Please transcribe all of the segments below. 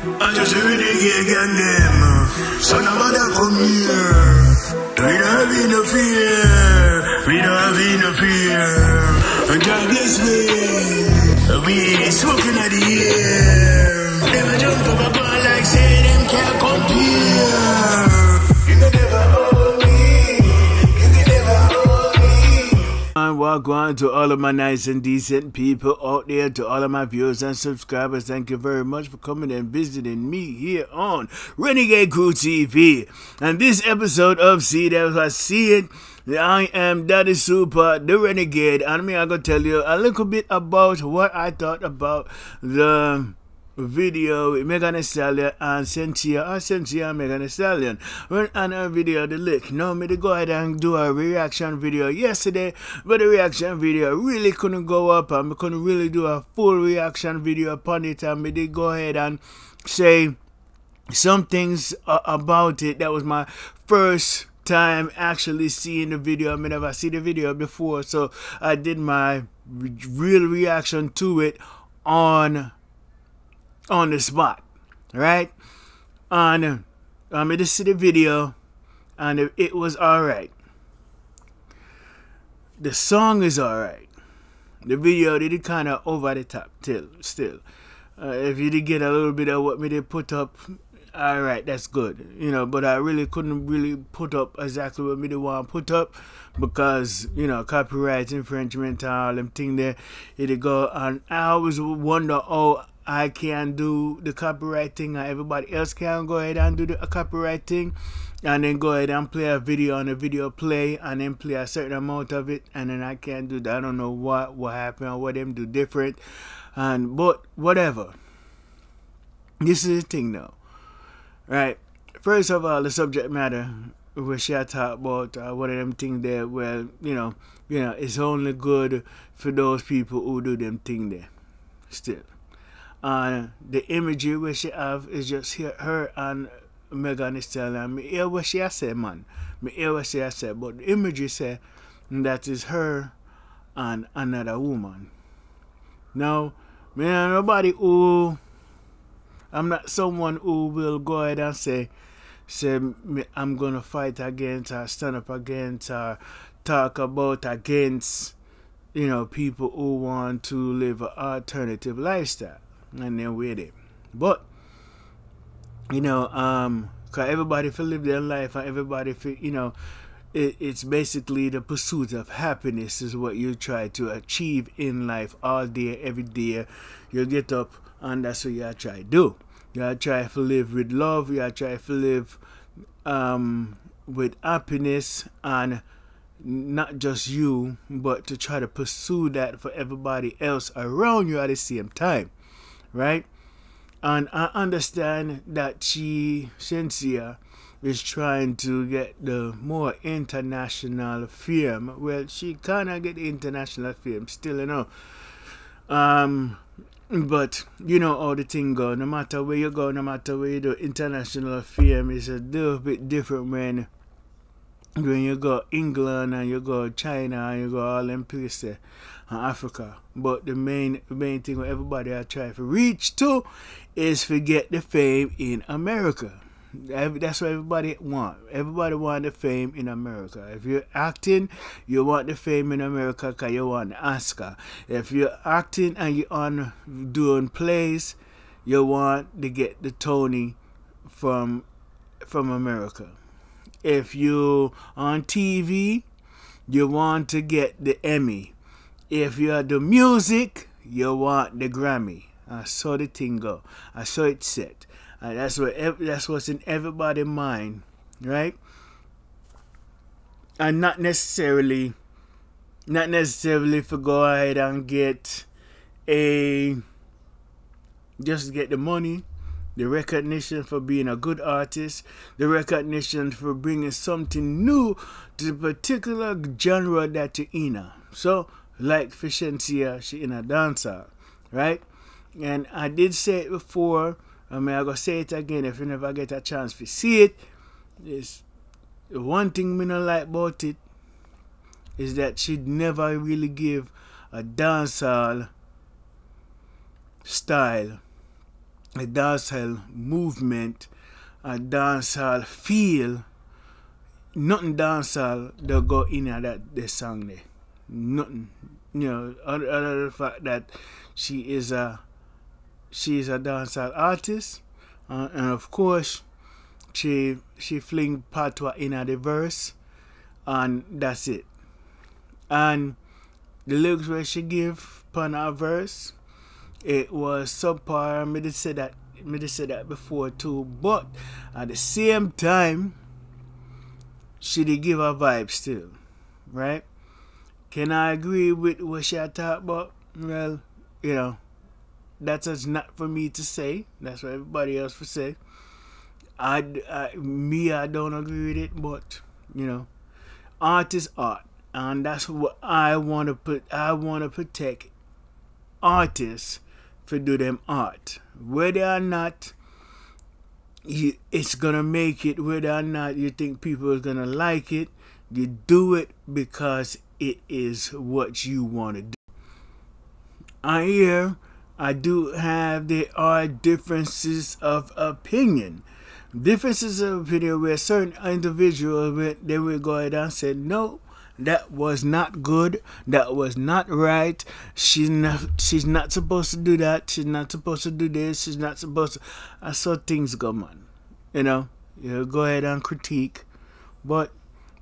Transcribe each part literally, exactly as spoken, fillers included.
I just heard it again, them. So nobody come here. We don't have any fear. We don't have any fear. And God bless me. We smoking at the air. Never jump up a ball like say them can't compare. You can never hold me. You can never hold me. And welcome to all of my nice and decent people out there, to all of my viewers and subscribers. Thank you very much for coming and visiting me here on Renegade Crew T V. And this episode of See That I See It, I am Daddy Super, the Renegade, and me, I'm going to tell you a little bit about what I thought about the video with Megan the Stallion and Shenseea, or Shenseea and Megan the Stallion. When on a video the lick, now me to go ahead and do a reaction video yesterday, but the reaction video really couldn't go up and me couldn't really do a full reaction video upon it, and me did go ahead and say some things uh, about it. That was my first time actually seeing the video. I mean, I've never seen the video before, so I did my re real reaction to it on on the spot, right? And I made to see the video, and it, it was all right. The song is all right. The video did it kind of over the top till still. Uh, if you did get a little bit of what me they put up, all right, that's good, you know. But I really couldn't really put up exactly what me they want to put up because, you know, copyright infringement, all them thing there. It go, and I always wonder, oh, I can do the copyright thing and everybody else can go ahead and do the copyright thing, and then go ahead and play a video on a video play and then play a certain amount of it, and then I can't do that. I don't know what what happened or what them do different, and but whatever. This is the thing now, right? First of all, the subject matter where she had talked about uh, one of them thing there. Well, you know, you know, it's only good for those people who do them thing there still. And the imagery where she have is just her, her and Megan is telling me, hear what she has said, man. Me hear what she has said, but the imagery said that is her and another woman. Now, me and nobody who, I'm not someone who will go ahead and say, say me, I'm gonna fight against or stand up against or talk about against, you know, people who want to live an alternative lifestyle. And then with it, but you know, um, cause everybody feel live their life, and everybody feel, you know, it, it's basically the pursuit of happiness is what you try to achieve in life all day, every day. You get up, and that's what you try to do. You try to live with love. You try to live um, with happiness, and not just you, but to try to pursue that for everybody else around you at the same time. Right? And I understand that she, Shenseea, is trying to get the more international fame. Well, she cannot get international fame still, you know. Um, but you know how the thing go. No matter where you go, no matter where you do, international fame is a little bit different when when you go England and you go China and you go all them places and Africa. But the main main thing what everybody I try to reach to is to get the fame in America. That's what everybody want. Everybody want the fame in America. If you're acting, you want the fame in America because you want the Oscar. If you're acting and you're on doing plays, you want to get the Tony from from America. If you on T V, you want to get the Emmy. If you are the music, you want the Grammy. I saw the thing go. I saw it set. And that's what that's what's in everybody's mind, right? And not necessarily, not necessarily for go ahead and get a just get the money. The recognition for being a good artist, the recognition for bringing something new to the particular genre that you're in. So, like for Shenseea, she in a dancer, right? And I did say it before. I mean, I'm going to say it again if you never get a chance to see it. It's one thing I don't like about it is that she'd never really give a dancehall style a dancehall movement, a dancehall feel. Nothing dancehall they go in at that the song there. Nothing, you know, other, other the fact that she is a she is a dancehall artist, uh, and of course she she fling patwa in at the verse, and that's it. And the lyrics where she give upon her verse, it was subpar. I did say that, I did say that before too, but at the same time, she did give her vibe still, right? Can I agree with what she had talked about? Well, you know, that's just not for me to say. That's what everybody else would say. I, I, me, I don't agree with it, but, you know, art is art. And that's what I want to put. I want to protect artists for do them art. Whether or not you, it's going to make it, whether or not you think people are going to like it, you do it because it is what you want to do. I hear, I do have, there are differences of opinion. Differences of opinion where certain individuals, they will go ahead and say, no, that was not good. That was not right. She's not, she's not supposed to do that. She's not supposed to do this. She's not supposed to. I saw things go, man. You know, you go ahead and critique. But,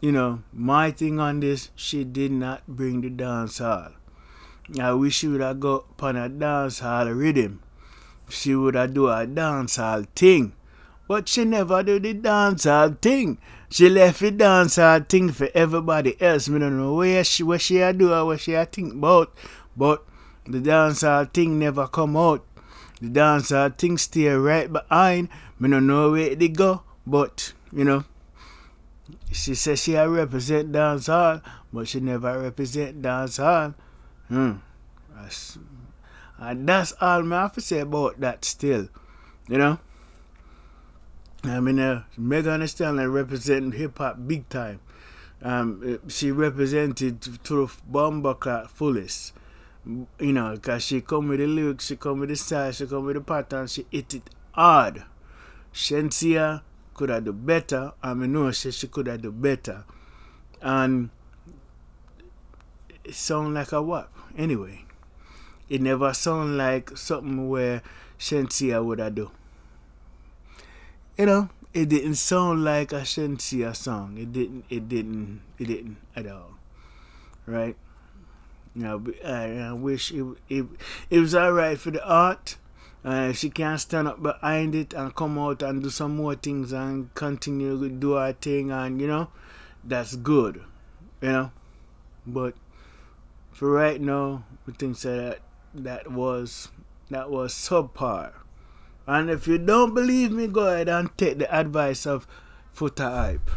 you know, my thing on this, she did not bring the dance hall. I wish she would have go upon a dance hall rhythm. She would have do a dance hall thing. But she never do the dancehall thing. She left the dancehall thing for everybody else. We don't know where she, what she do or what she think about. But the dancehall thing never come out. The dancehall thing stay right behind. We don't know where they go. But, you know, she says she represent dancehall, but she never represent dancehall. Hmm. That's, and that's all I have to say about that still. You know? I mean, uh, Megan Thee Stallion representing hip-hop big time. Um, she represented to the bomba clock fullest. You know, because she come with the lyrics, she come with the style, she come with the pattern, she hit it hard. Shenseea could have done better. I mean, no, she, she could have done better. And it sound like a whap. Anyway, it never sound like something where Shenseea would have done. You know, it didn't sound like a Shenseea song. It didn't, it didn't, it didn't at all. Right? You know, I, I wish it, it, it was alright for the art. Uh, if she can't stand up behind it and come out and do some more things and continue to do her thing and, you know, that's good. You know? But for right now, we think that that was, that was subpar. And if you don't believe me, go ahead and take the advice of Foota Hype.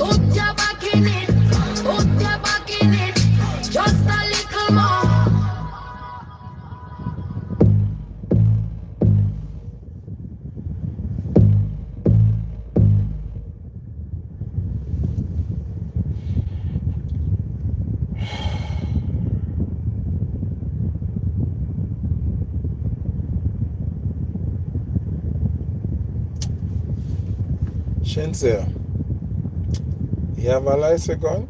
Outta back in it, outta back in it, just a little more. Shenseea, you have a license gun?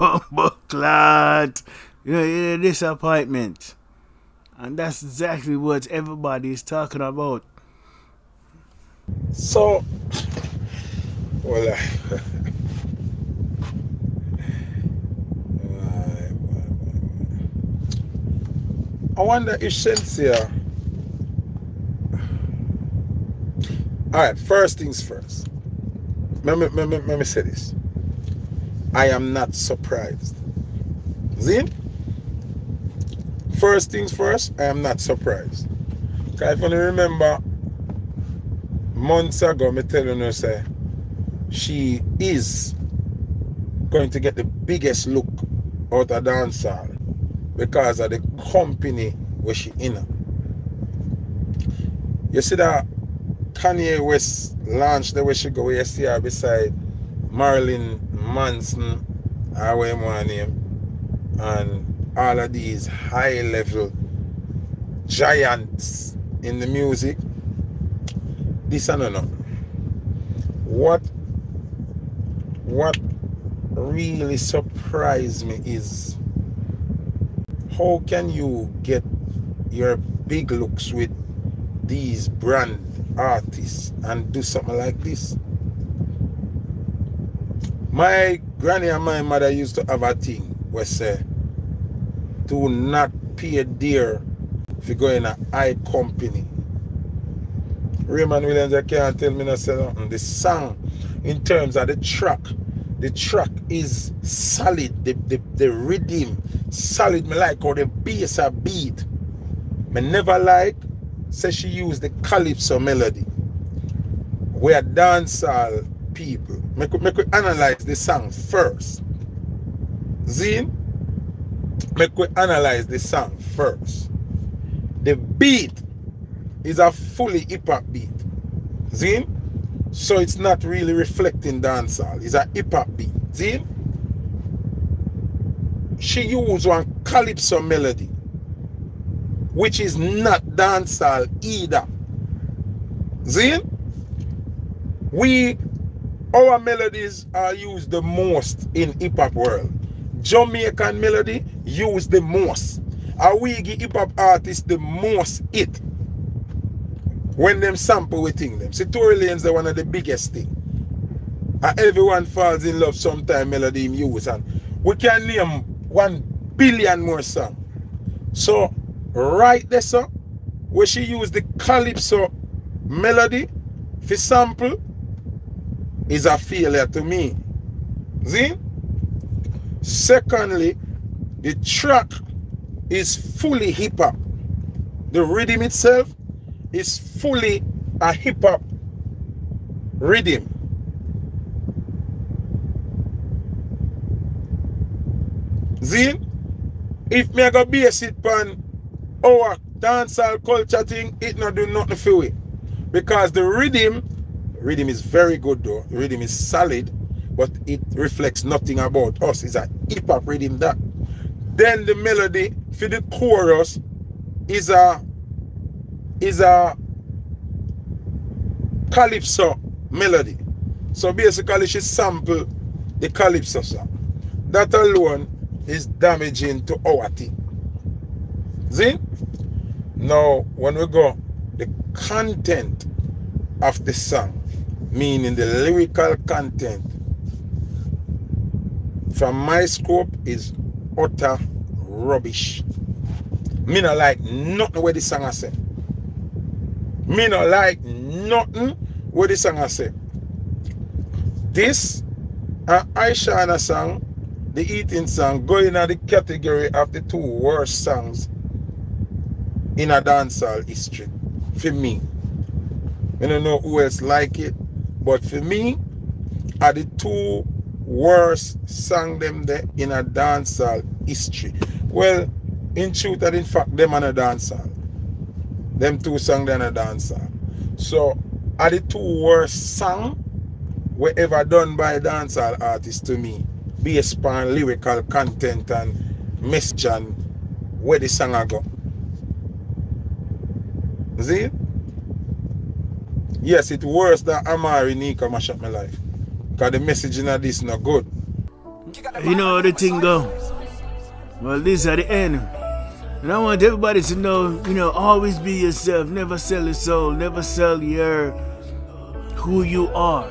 Bumble clot. You know, you're a disappointment. And that's exactly what everybody is talking about. So, well, I... I wonder if Shenseea. Alright, first things first. Let me, let, me, let me say this. I am not surprised. See? First things first, I am not surprised. Because if you remember, months ago, me telling her, say, she is going to get the biggest look out of dancehall because of the company where she in. You see that Kanye West launched the way she go yesterday beside Marilyn Manson, I wear my name, and all of these high level giants in the music. This and no. What what really surprised me is how can you get your big looks with these brands artists and do something like this. My granny and my mother used to have a thing where say, do not pay a dear if you go in a high company. Raymond Williams, I can't tell me nothing. The song, in terms of the track, the track is solid. The, the, the rhythm, solid. Me like how the bass a beat. Me never like say she used the calypso melody. We are dancehall people. Me could, me could analyze the song first. Zine, me could analyze the song first. The beat is a fully hip-hop beat. Zine, so it's not really reflecting dancehall. It's a hip-hop beat. Zine, she used one calypso melody, which is not dancehall either. See? We, our melodies are used the most in hip-hop world. Jamaican melody used the most. Are we give hip-hop artists the most hit when them sample we think them? See, Tory Lanez is one of the biggest thing. And everyone falls in love sometime melody in use. And we can name one billion more songs. So, right there, sir, where she used the calypso melody for sample is a failure to me. See? Secondly, the track is fully hip-hop. The rhythm itself is fully a hip-hop rhythm. See? If me go base it pan our dancehall culture thing, it not do nothing for it. Because the rhythm, rhythm is very good though. The rhythm is solid, but it reflects nothing about us. It's a hip-hop rhythm that. Then the melody for the chorus is a is a calypso melody. So basically she sampled the calypso song. That alone is damaging to our thing. See? Now, when we go, the content of the song, meaning the lyrical content, from my scope, is utter rubbish. Me not like nothing where the song I say. Me not like nothing where the song I say. This and Aishana song, the eating song, go in the category of the two worst songs in a dancehall history for me. I don't know who else like it, but for me are the two worst sang them there in a dancehall history. Well, in truth and in fact, them on a dancehall, them two sang them a dancehall. So are the two worst sang were ever done by a dancehall artist to me, based upon lyrical content and message and where the song I go. See? Yes, it worse than Amari Nika mash up my life. Because the messaging of this not good. You know the thing go. Well, this at the end. And I want everybody to know, you know, always be yourself. Never sell your soul. Never sell your who you are.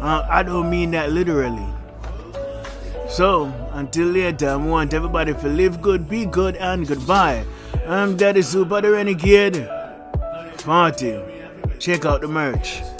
Uh, I don't mean that literally. So, until later, I want everybody to live good, be good, and goodbye. I'm Daddy Super the Renegade. Party. Check out the merch.